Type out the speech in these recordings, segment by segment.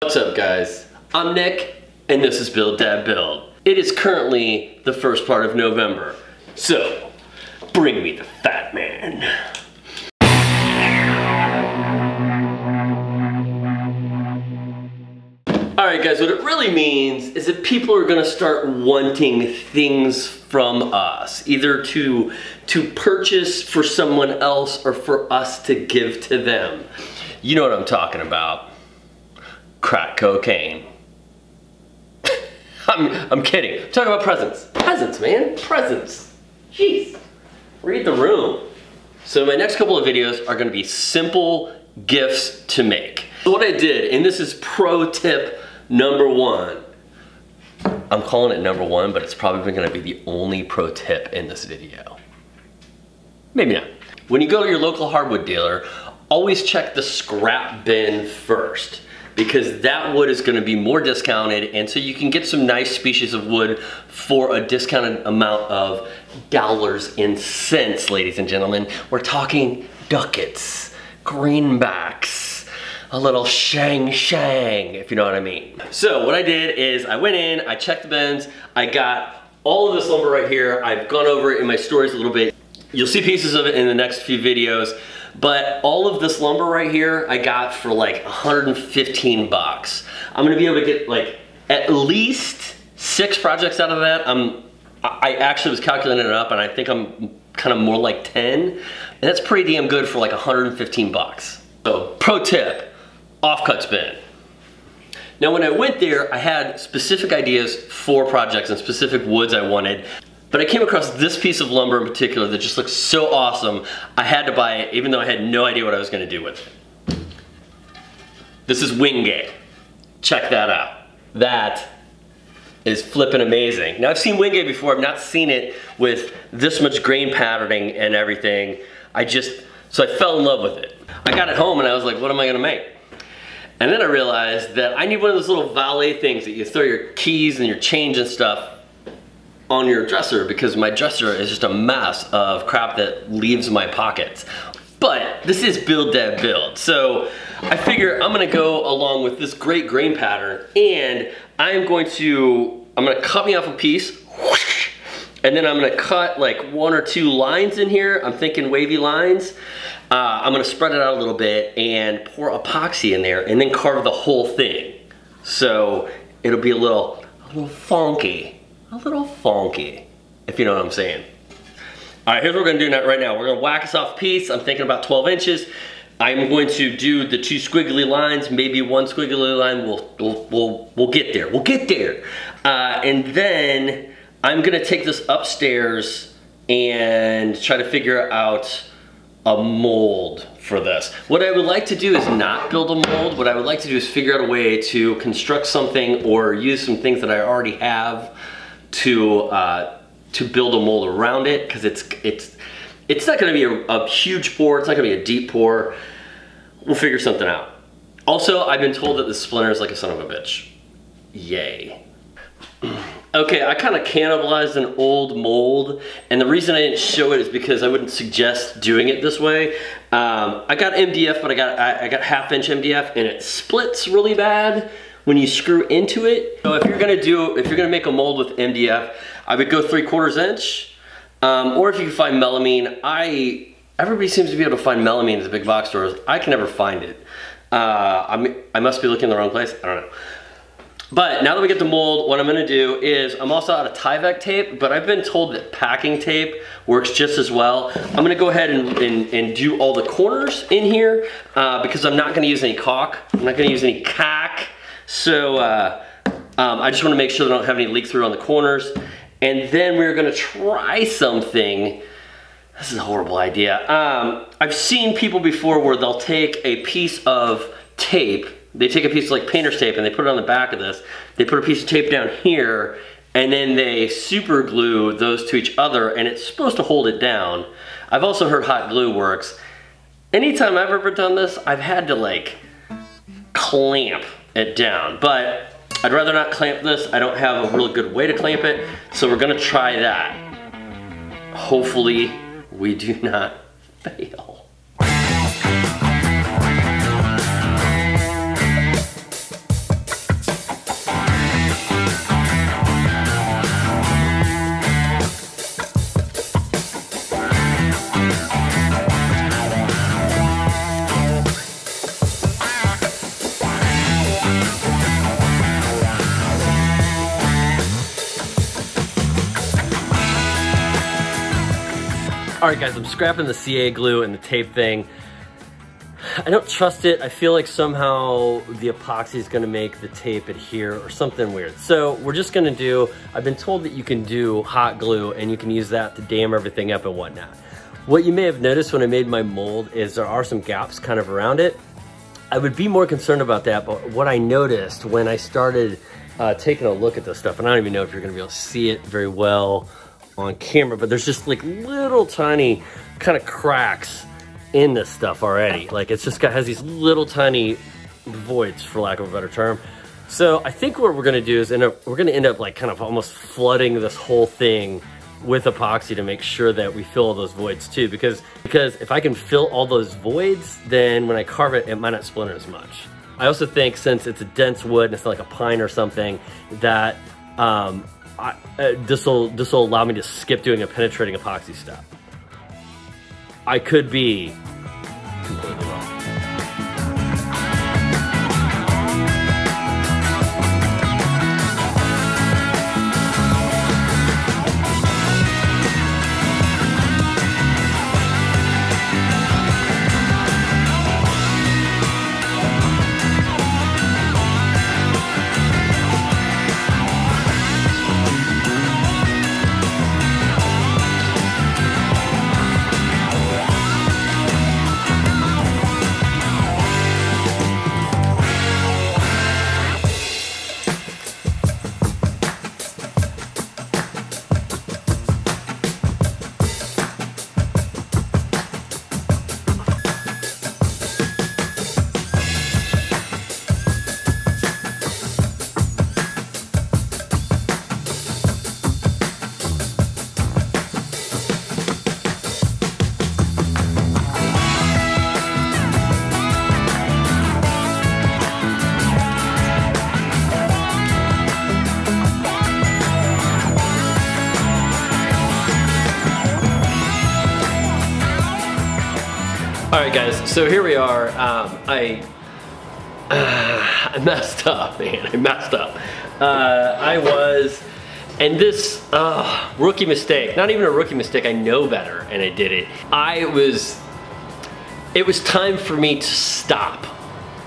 What's up guys? I'm Nick and this is Build Dad Build. It is currently the first part of November, so bring me the fat man. Alright guys, what it really means is that people are going to start wanting things from us, either to purchase for someone else or for us to give to them. You know what I'm talking about. Crack cocaine. I'm kidding. I'm talking about presents. Presents, man. Presents. Jeez. Read the room. So my next couple of videos are going to be simple gifts to make. So what I did, and this is pro tip number one. I'm calling it number one, but it's probably going to be the only pro tip in this video. Maybe not. When you go to your local hardwood dealer, always check the scrap bin first, because that wood is going to be more discounted, and so you can get some nice species of wood for a discounted amount of dollars and cents, ladies and gentlemen. We're talking ducats, greenbacks, a little shang, if you know what I mean. So what I did is I went in, I checked the bins, I got all of this lumber right here. I've gone over it in my stories a little bit. You'll see pieces of it in the next few videos. But all of this lumber right here, I got for like 115 bucks. I'm gonna be able to get like at least 6 projects out of that. I actually was calculating it up and I think I'm kind of more like 10. And that's pretty damn good for like 115 bucks. So pro tip, offcuts bin. Now when I went there, I had specific ideas for projects and specific woods I wanted. But I came across this piece of lumber in particular that just looks so awesome, I had to buy it even though I had no idea what I was going to do with it. This is Wenge. Check that out. That is flippin' amazing. Now I've seen Wenge before, I've not seen it with this much grain patterning and everything. So I fell in love with it. I got it home and I was like, what am I going to make? And then I realized that I need one of those little valet things that you throw your keys and your change and stuff on your dresser, because my dresser is just a mess of crap that leaves my pockets. But this is Build Dad Build, so I figure I'm gonna go along with this great grain pattern, and I'm gonna cut me off a piece, whoosh, and then I'm gonna cut like 1 or 2 lines in here. I'm thinking wavy lines. I'm gonna spread it out a little bit and pour epoxy in there and then carve the whole thing. So it'll be a little funky. A little funky, if you know what I'm saying. All right, here's what we're gonna do right now. We're gonna whack us off a piece. I'm thinking about 12 inches. I'm going to do the 2 squiggly lines, maybe 1 squiggly line. We'll get there. We'll get there. And then I'm gonna take this upstairs and try to figure out a mold for this. What I would like to do is not build a mold. What I would like to do is figure out a way to construct something or use some things that I already have to build a mold around it, because it's not going to be a huge pour. It's not going to be a deep pour. We'll figure something out. Also, I've been told that the splinter is like a son of a bitch. Yay. Okay, I kind of cannibalized an old mold, and the reason I didn't show it is because I wouldn't suggest doing it this way. I got MDF, but I got half-inch MDF, and it splits really bad when you screw into it. So if you're gonna make a mold with MDF, I would go 3/4 inch, or if you can find melamine. Everybody seems to be able to find melamine at the big box stores. I can never find it. I must be looking in the wrong place, I don't know. But now that we get the mold, what I'm gonna do is, I'm also out of Tyvek tape, but I've been told that packing tape works just as well. I'm gonna go ahead and do all the corners in here, because I'm not gonna use any caulk. I'm not gonna use any cack. So I just want to make sure that I don't have any leak through on the corners. And then we're going to try something. This is a horrible idea. I've seen people before where they'll take a piece of tape. They take a piece of like painter's tape and they put it on the back of this. They put a piece of tape down here and then they super glue those to each other, and it's supposed to hold it down. I've also heard hot glue works. Anytime I've ever done this, I've had to like clamp it down, but I'd rather not clamp this. I don't have a real good way to clamp it, so we're gonna try that. Hopefully we do not fail. All right guys, I'm scrapping the CA glue and the tape thing. I don't trust it. I feel like somehow the epoxy is gonna make the tape adhere or something weird. So we're just gonna do, I've been told that you can do hot glue and you can use that to dam everything up and whatnot. What you may have noticed when I made my mold is there are some gaps kind of around it. I would be more concerned about that, but what I noticed when I started taking a look at this stuff, and I don't even know if you're gonna be able to see it very well on camera, but there's just like little tiny kind of cracks in this stuff already. Like it's just got, has these little tiny voids, for lack of a better term. So I think what we're gonna do is we're gonna end up like kind of almost flooding this whole thing with epoxy to make sure that we fill all those voids too, because if I can fill all those voids, then when I carve it, it might not splinter as much. I also think since it's a dense wood and it's like a pine or something, that this will allow me to skip doing a penetrating epoxy step. I could be completely wrong. Alright guys, so here we are. I messed up, man. I messed up. And this rookie mistake, not even a rookie mistake, I know better and I did it. It was time for me to stop,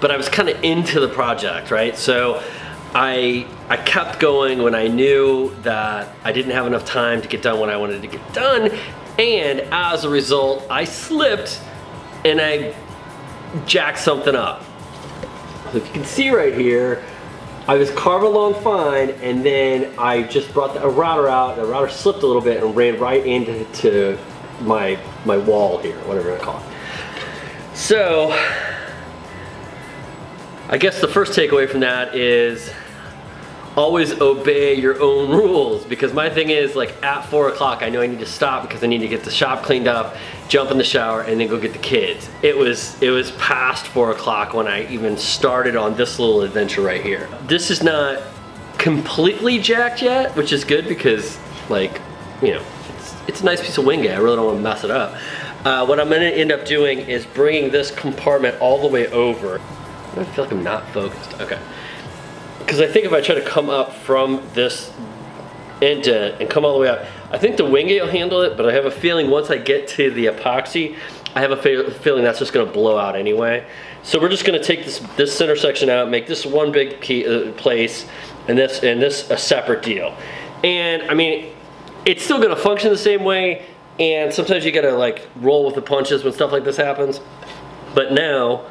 but I was kind of into the project, right? So I kept going when I knew that I didn't have enough time to get done what I wanted to get done, and as a result, I slipped and I jacked something up. So if you can see right here, I was carving along fine, and then I just brought a router out, and the router slipped a little bit and ran right into my wall here, whatever I call it. So, I guess the first takeaway from that is always obey your own rules, because my thing is like at 4 o'clock I know I need to stop because I need to get the shop cleaned up, jump in the shower, and then go get the kids. It was past 4 o'clock when I even started on this little adventure right here. This is not completely jacked yet, which is good because, like, you know, it's a nice piece of Wenge. I really don't want to mess it up. What I'm going to end up doing is bringing this compartment all the way over. I feel like I'm not focused. Okay. Because I think if I try to come up from this indent and come all the way up, I think the Wenge will handle it, but I have a feeling once I get to the epoxy, I have a feeling that's just going to blow out anyway. So we're just going to take this center section out, make this one big place, and this a separate deal. And I mean, it's still going to function the same way, and sometimes you got to like roll with the punches when stuff like this happens. But now,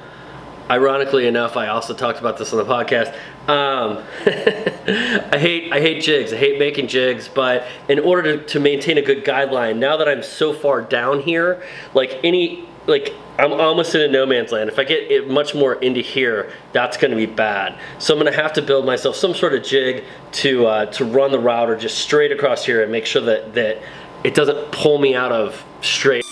ironically enough, I also talked about this on the podcast. I hate jigs. I hate making jigs, but in order to maintain a good guideline, now that I'm so far down here, like I'm almost in a no man's land. If I get it much more into here, that's going to be bad. So I'm going to have to build myself some sort of jig to run the router just straight across here and make sure that it doesn't pull me out of straight.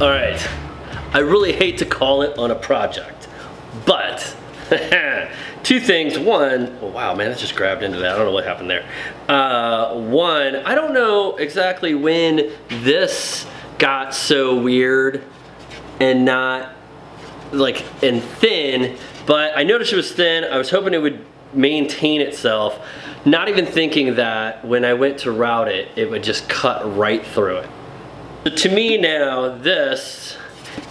All right, I really hate to call it on a project, but two things. One, oh wow, man, I just grabbed into that. I don't know what happened there. One, I don't know exactly when this got so weird and not like and thin, but I noticed it was thin. I was hoping it would maintain itself, not even thinking that when I went to route it, it would just cut right through it. So to me now, this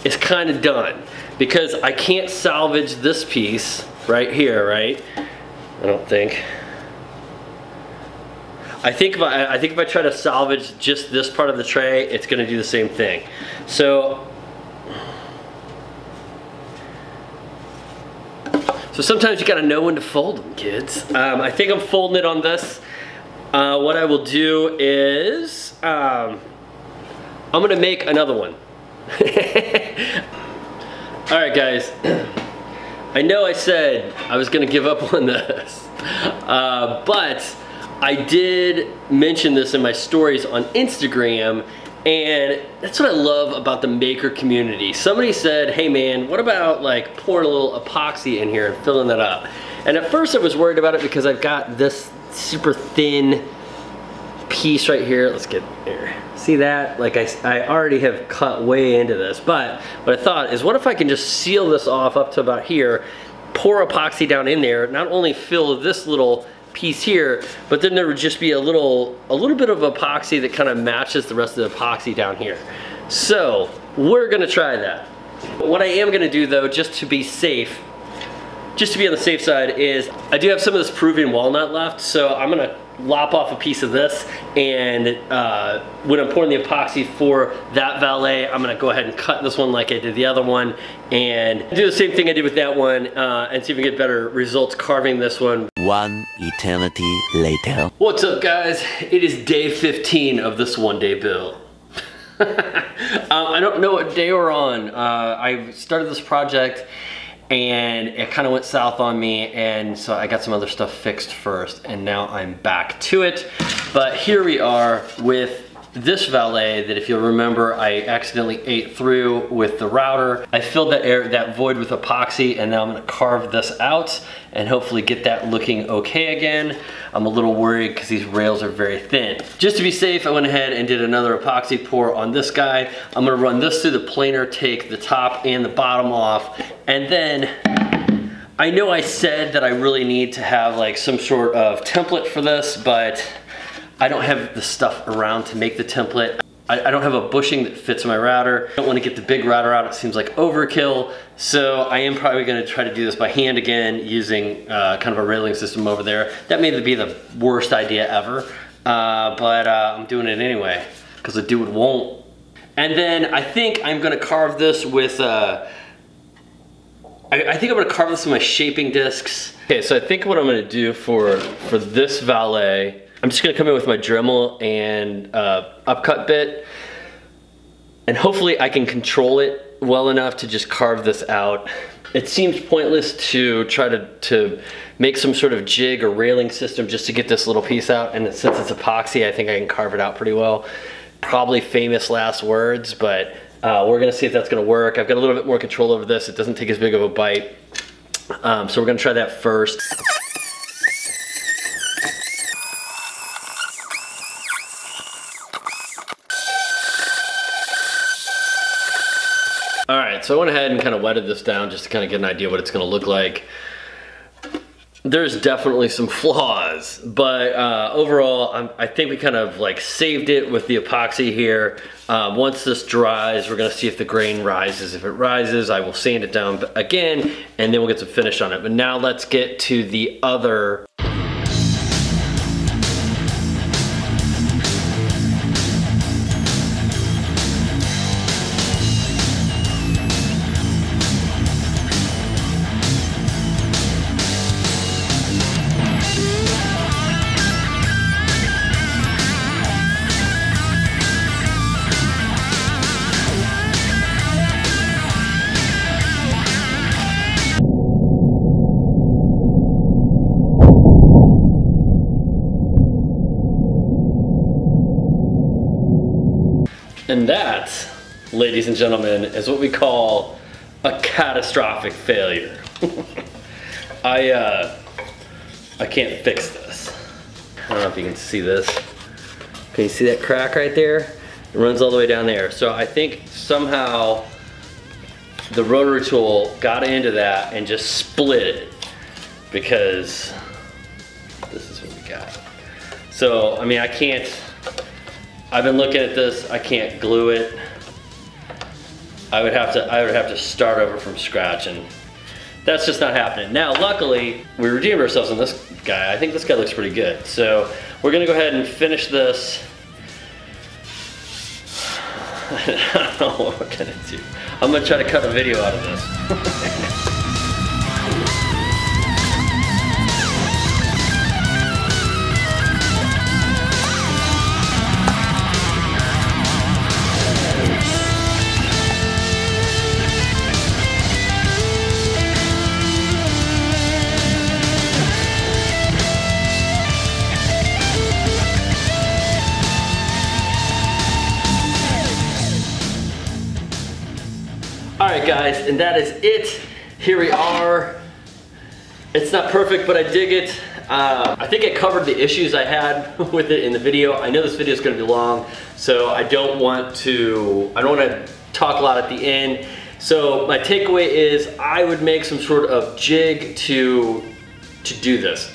is kind of done because I can't salvage this piece right here, right? I don't think. I think if I try to salvage just this part of the tray, it's gonna do the same thing. So sometimes you gotta know when to fold them, kids. I think I'm folding it on this. What I will do is, I'm gonna make another one. All right, guys. I know I said I was gonna give up on this, but I did mention this in my stories on Instagram, and that's what I love about the maker community. Somebody said, hey man, what about like pouring a little epoxy in here and filling that up? And at first I was worried about it because I've got this super thin piece right here. Let's get there. See that? Like I already have cut way into this, but what I thought is, what if I can just seal this off up to about here, pour epoxy down in there, not only fill this little piece here, but then there would just be a little bit of epoxy that kind of matches the rest of the epoxy down here. So we're gonna try that. What I am gonna do though, just to be safe, just to be on the safe side, is I do have some of this Peruvian walnut left, so I'm gonna lop off a piece of this, and when I'm pouring the epoxy for that valet, I'm gonna go ahead and cut this one like I did the other one, and do the same thing I did with that one, and see if we get better results carving this one. One eternity later. What's up, guys? It is day 15 of this one day build. I don't know what day we're on. I started this project and it kind of went south on me, and so I got some other stuff fixed first, and now I'm back to it. But here we are with this valet that, if you'll remember, I accidentally ate through with the router. I filled that void with epoxy, and now I'm gonna carve this out and hopefully get that looking okay again. I'm a little worried because these rails are very thin. Just to be safe, I went ahead and did another epoxy pour on this guy. I'm gonna run this through the planer, take the top and the bottom off, and then I know I said that I really need to have like some sort of template for this, but I don't have the stuff around to make the template. I don't have a bushing that fits my router. I don't want to get the big router out, it seems like overkill. So I am probably going to try to do this by hand again, using kind of a railing system over there. That may be the worst idea ever, but I'm doing it anyway because the dude won't. And then I think I'm going to carve this with I think I'm going to carve this with my shaping discs. Okay, so I think what I'm going to do for this valet, I'm just gonna come in with my Dremel and upcut bit, and hopefully I can control it well enough to just carve this out. It seems pointless to try to make some sort of jig or railing system just to get this little piece out, and since it's epoxy, I think I can carve it out pretty well. Probably famous last words, but we're gonna see if that's gonna work. I've got a little bit more control over this. It doesn't take as big of a bite. So we're gonna try that first. So I went ahead and kind of wetted this down just to kind of get an idea what it's going to look like. There's definitely some flaws, but overall, I think we kind of like saved it with the epoxy here. Once this dries, we're going to see if the grain rises. If it rises, I will sand it down again, and then we'll get some finish on it. But now let's get to the other. ladies and gentlemen, is what we call a catastrophic failure. I can't fix this. I don't know if you can see this. Can you see that crack right there? It runs all the way down there. So I think somehow the rotary tool got into that and just split it, because this is what we got. So, I mean, I can't, I've been looking at this, I can't glue it. I would have to start over from scratch, and that's just not happening. Now, luckily, we redeemed ourselves on this guy. I think this guy looks pretty good. So we're gonna go ahead and finish this. I don't know what we're gonna do. I'm gonna try to cut a video out of this. Alright guys, and that is it. Here we are. It's not perfect, but I dig it. I think I covered the issues I had with it in the video. I know this video is going to be long, so I don't want to talk a lot at the end. So my takeaway is I would make some sort of jig to do this.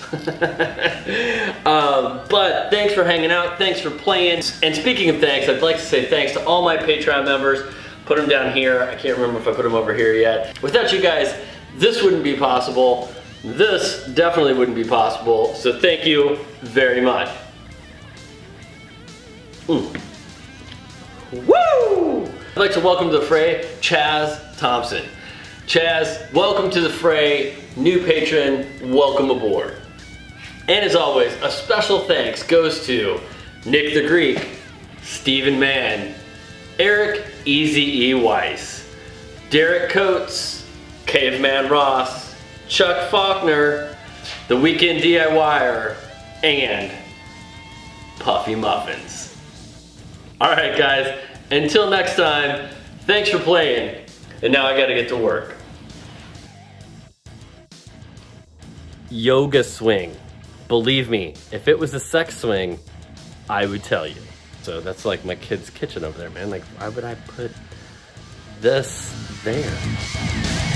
But thanks for hanging out. Thanks for playing. And speaking of thanks, I'd like to say thanks to all my Patreon members. Put them down here. I can't remember if I put them over here yet. Without you guys, this wouldn't be possible. This definitely wouldn't be possible. So thank you very much. Woo! I'd like to welcome to the fray Chaz Thompson. Chaz, welcome to the fray. New patron, welcome aboard. And as always, a special thanks goes to Nick the Greek, Steven Mann, Eric Eazy E. Weiss, Derek Coates, Caveman Ross, Chuck Faulkner, The Weekend DIYer, and Puffy Muffins. Alright guys, until next time, thanks for playing, and now I gotta get to work. Yoga swing. Believe me, if it was a sex swing, I would tell you. So that's like my kid's kitchen over there, man. Like, why would I put this there?